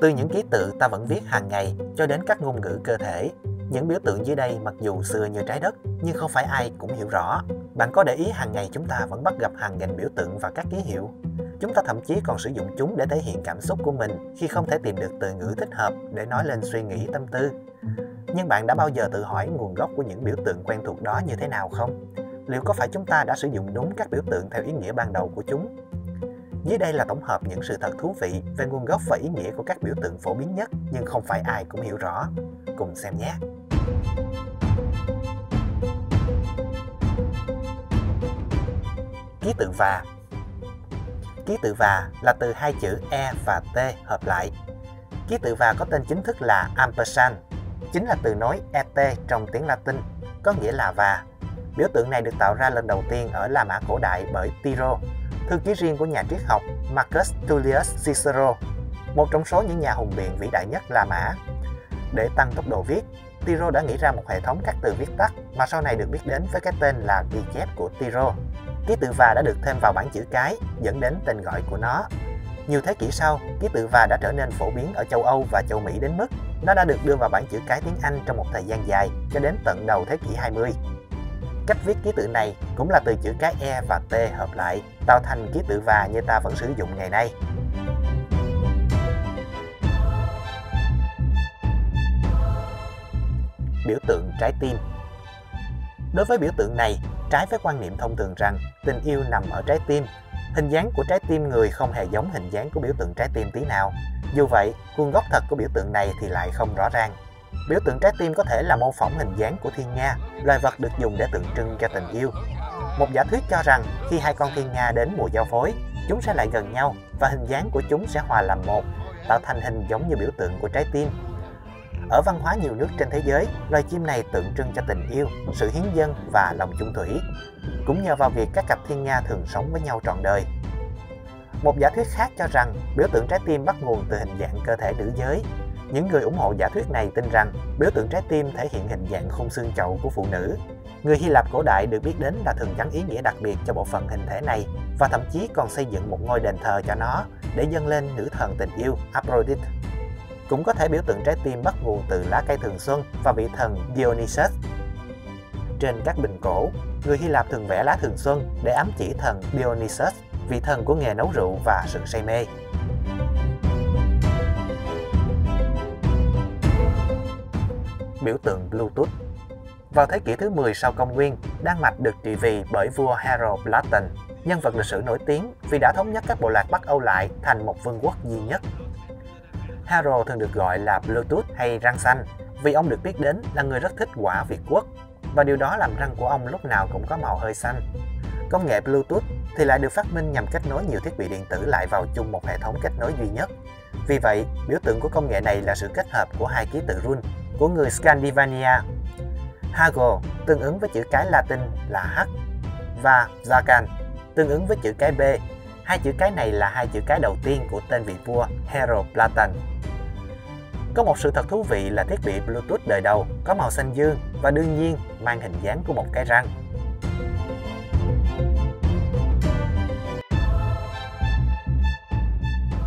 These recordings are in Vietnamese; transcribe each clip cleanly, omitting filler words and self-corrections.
Từ những ký tự ta vẫn viết hàng ngày cho đến các ngôn ngữ cơ thể, những biểu tượng dưới đây mặc dù xưa như trái đất nhưng không phải ai cũng hiểu rõ. Bạn có để ý hàng ngày chúng ta vẫn bắt gặp hàng nghìn biểu tượng và các ký hiệu. Chúng ta thậm chí còn sử dụng chúng để thể hiện cảm xúc của mình khi không thể tìm được từ ngữ thích hợp để nói lên suy nghĩ tâm tư. Nhưng bạn đã bao giờ tự hỏi nguồn gốc của những biểu tượng quen thuộc đó như thế nào không? Liệu có phải chúng ta đã sử dụng đúng các biểu tượng theo ý nghĩa ban đầu của chúng? Dưới đây là tổng hợp những sự thật thú vị về nguồn gốc và ý nghĩa của các biểu tượng phổ biến nhất nhưng không phải ai cũng hiểu rõ. Cùng xem nhé! Ký tự và. Ký tự và là từ hai chữ E và T hợp lại. Ký tự và có tên chính thức là ampersand, chính là từ nối ET trong tiếng Latin, có nghĩa là và. Biểu tượng này được tạo ra lần đầu tiên ở La Mã cổ đại bởi Tiro, thư ký riêng của nhà triết học Marcus Tullius Cicero, một trong số những nhà hùng biện vĩ đại nhất La Mã. Để tăng tốc độ viết, Tiro đã nghĩ ra một hệ thống các từ viết tắt mà sau này được biết đến với cái tên là ghi chép của Tiro. Ký tự và đã được thêm vào bảng chữ cái, dẫn đến tên gọi của nó. Nhiều thế kỷ sau, ký tự và đã trở nên phổ biến ở châu Âu và châu Mỹ đến mức nó đã được đưa vào bảng chữ cái tiếng Anh trong một thời gian dài cho đến tận đầu thế kỷ 20. Cách viết ký tự này cũng là từ chữ cái E và T hợp lại, tạo thành ký tự và như ta vẫn sử dụng ngày nay. Biểu tượng trái tim. Đối với biểu tượng này, trái với quan niệm thông thường rằng tình yêu nằm ở trái tim, hình dáng của trái tim người không hề giống hình dáng của biểu tượng trái tim tí nào. Dù vậy, nguồn gốc thật của biểu tượng này thì lại không rõ ràng. Biểu tượng trái tim có thể là mô phỏng hình dáng của thiên nga, loài vật được dùng để tượng trưng cho tình yêu. Một giả thuyết cho rằng khi hai con thiên nga đến mùa giao phối, chúng sẽ lại gần nhau và hình dáng của chúng sẽ hòa làm một, tạo thành hình giống như biểu tượng của trái tim. Ở văn hóa nhiều nước trên thế giới, loài chim này tượng trưng cho tình yêu, sự hiến dâng và lòng chung thủy. Cũng nhờ vào việc các cặp thiên nga thường sống với nhau trọn đời. Một giả thuyết khác cho rằng biểu tượng trái tim bắt nguồn từ hình dạng cơ thể nữ giới. Những người ủng hộ giả thuyết này tin rằng biểu tượng trái tim thể hiện hình dạng khung xương chậu của phụ nữ. Người Hy Lạp cổ đại được biết đến là thường gắn ý nghĩa đặc biệt cho bộ phận hình thể này và thậm chí còn xây dựng một ngôi đền thờ cho nó để dâng lên nữ thần tình yêu Aphrodite. Cũng có thể biểu tượng trái tim bắt nguồn từ lá cây thường xuân và vị thần Dionysus. Trên các bình cổ, người Hy Lạp thường vẽ lá thường xuân để ám chỉ thần Dionysus, vị thần của nghề nấu rượu và sự say mê. Biểu tượng Bluetooth. Vào thế kỷ thứ 10 sau công nguyên, Đan Mạch được trị vì bởi vua Harald Blåtand, nhân vật lịch sử nổi tiếng vì đã thống nhất các bộ lạc Bắc Âu lại thành một vương quốc duy nhất. Harald thường được gọi là Bluetooth hay răng xanh vì ông được biết đến là người rất thích quả Việt Quất và điều đó làm răng của ông lúc nào cũng có màu hơi xanh. Công nghệ Bluetooth thì lại được phát minh nhằm kết nối nhiều thiết bị điện tử lại vào chung một hệ thống kết nối duy nhất. Vì vậy, biểu tượng của công nghệ này là sự kết hợp của hai ký tự run của người Scandinavia. Hagel tương ứng với chữ cái Latin là H và Zagan tương ứng với chữ cái B. Hai chữ cái này là hai chữ cái đầu tiên của tên vị vua Harald Blåtand. Có một sự thật thú vị là thiết bị Bluetooth đời đầu có màu xanh dương và đương nhiên mang hình dáng của một cái răng.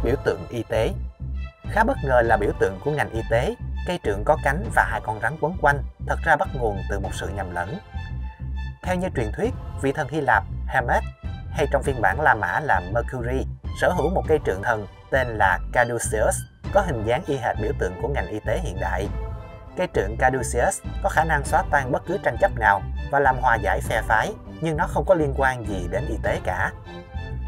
Biểu tượng y tế. Khá bất ngờ là biểu tượng của ngành y tế, cây trượng có cánh và hai con rắn quấn quanh thật ra bắt nguồn từ một sự nhầm lẫn. Theo như truyền thuyết, vị thần Hy Lạp Hermes hay trong phiên bản La Mã là Mercury sở hữu một cây trượng thần tên là Caduceus có hình dáng y hệt biểu tượng của ngành y tế hiện đại. Cây trượng Caduceus có khả năng xóa tan bất cứ tranh chấp nào và làm hòa giải phe phái, nhưng nó không có liên quan gì đến y tế cả.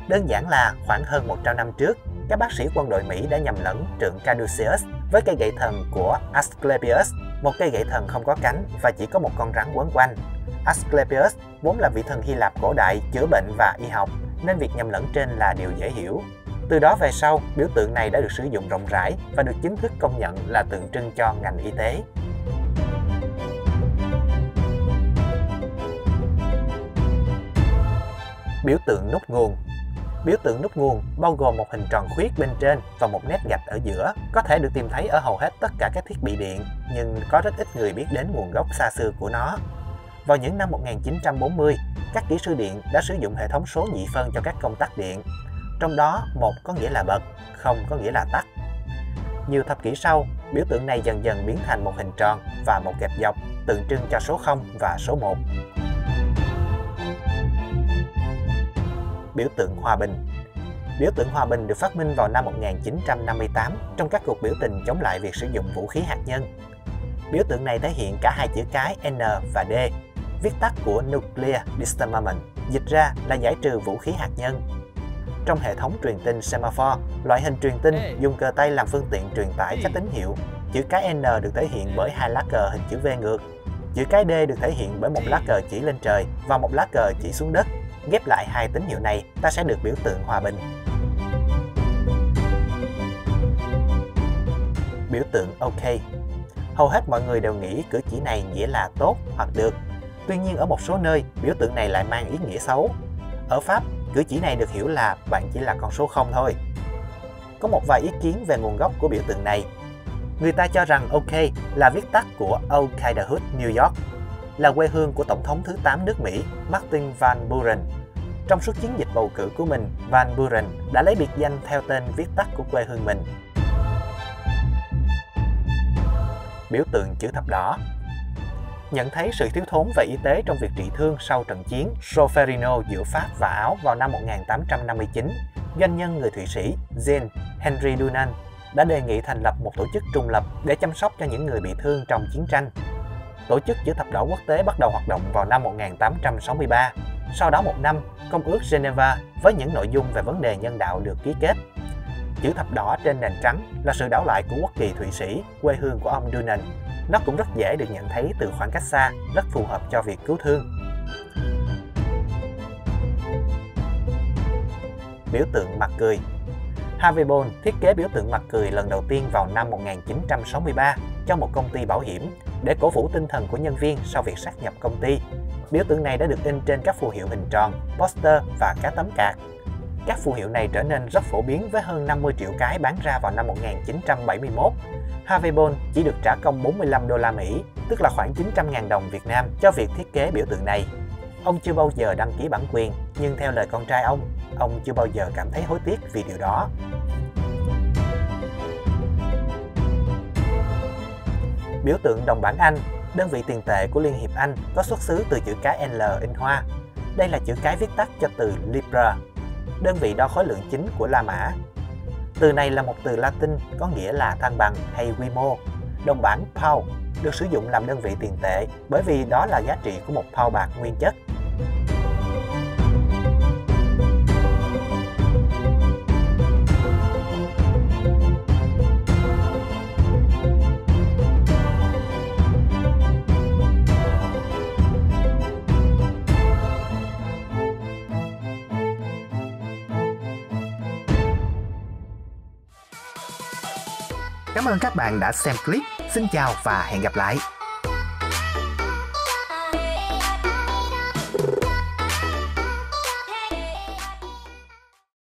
Đơn giản là khoảng hơn 100 năm trước, các bác sĩ quân đội Mỹ đã nhầm lẫn trượng Caduceus với cây gậy thần của Asclepius, một cây gậy thần không có cánh và chỉ có một con rắn quấn quanh. Asclepius vốn là vị thần Hy Lạp cổ đại chữa bệnh và y học, nên việc nhầm lẫn trên là điều dễ hiểu. Từ đó về sau, biểu tượng này đã được sử dụng rộng rãi và được chính thức công nhận là tượng trưng cho ngành y tế. Biểu tượng nút nguồn. Biểu tượng nút nguồn bao gồm một hình tròn khuyết bên trên và một nét gạch ở giữa, có thể được tìm thấy ở hầu hết tất cả các thiết bị điện, nhưng có rất ít người biết đến nguồn gốc xa xưa của nó. Vào những năm 1940, các kỹ sư điện đã sử dụng hệ thống số nhị phân cho các công tắc điện, trong đó một có nghĩa là bật, không có nghĩa là tắt. Nhiều thập kỷ sau, biểu tượng này dần dần biến thành một hình tròn và một kẹp dọc, tượng trưng cho số 0 và số 1. Biểu tượng hòa bình. Biểu tượng hòa bình được phát minh vào năm 1958 trong các cuộc biểu tình chống lại việc sử dụng vũ khí hạt nhân. Biểu tượng này thể hiện cả hai chữ cái N và D, viết tắt của Nuclear Disarmament, dịch ra là giải trừ vũ khí hạt nhân. Trong hệ thống truyền tin semaphore, loại hình truyền tin dùng cờ tay làm phương tiện truyền tải các tín hiệu, chữ cái N được thể hiện bởi hai lá cờ hình chữ V ngược. Chữ cái D được thể hiện bởi một lá cờ chỉ lên trời và một lá cờ chỉ xuống đất. Ghép lại hai tín hiệu này, ta sẽ được biểu tượng hòa bình. Biểu tượng OK. Hầu hết mọi người đều nghĩ cử chỉ này nghĩa là tốt hoặc được. Tuy nhiên ở một số nơi, biểu tượng này lại mang ý nghĩa xấu. Ở Pháp, cử chỉ này được hiểu là bạn chỉ là con số 0 thôi. Có một vài ý kiến về nguồn gốc của biểu tượng này. Người ta cho rằng OK là viết tắt của Old Kiderhood, New York, là quê hương của Tổng thống thứ 8 nước Mỹ Martin Van Buren. Trong suốt chiến dịch bầu cử của mình, Van Buren đã lấy biệt danh theo tên viết tắt của quê hương mình. Biểu tượng chữ thập đỏ. Nhận thấy sự thiếu thốn về y tế trong việc trị thương sau trận chiến Solférino giữa Pháp và Áo vào năm 1859, doanh nhân người Thụy Sĩ Jean Henry Dunant đã đề nghị thành lập một tổ chức trung lập để chăm sóc cho những người bị thương trong chiến tranh. Tổ chức chữ thập đỏ quốc tế bắt đầu hoạt động vào năm 1863. Sau đó một năm, Công ước Geneva với những nội dung về vấn đề nhân đạo được ký kết. Chữ thập đỏ trên nền trắng là sự đảo lại của quốc kỳ Thụy Sĩ, quê hương của ông Dunant. Nó cũng rất dễ được nhận thấy từ khoảng cách xa, rất phù hợp cho việc cứu thương. Biểu tượng mặt cười. Harvey Ball thiết kế biểu tượng mặt cười lần đầu tiên vào năm 1963 cho một công ty bảo hiểm để cổ vũ tinh thần của nhân viên sau việc sát nhập công ty. Biểu tượng này đã được in trên các phù hiệu hình tròn, poster và các tấm cạc. Các phù hiệu này trở nên rất phổ biến với hơn 50 triệu cái bán ra vào năm 1971. Harvey Ball chỉ được trả công 45 đô la Mỹ, tức là khoảng 900.000 đồng Việt Nam cho việc thiết kế biểu tượng này. Ông chưa bao giờ đăng ký bản quyền, nhưng theo lời con trai ông chưa bao giờ cảm thấy hối tiếc vì điều đó. Biểu tượng đồng bảng Anh, đơn vị tiền tệ của Liên hiệp Anh, có xuất xứ từ chữ cái L in hoa. Đây là chữ cái viết tắt cho từ Libra, đơn vị đo khối lượng chính của La Mã. Từ này là một từ Latin có nghĩa là thăng bằng hay quy mô. Đồng bảng pound được sử dụng làm đơn vị tiền tệ bởi vì đó là giá trị của một pound bạc nguyên chất. Cảm ơn các bạn đã xem clip. Xin chào và hẹn gặp lại.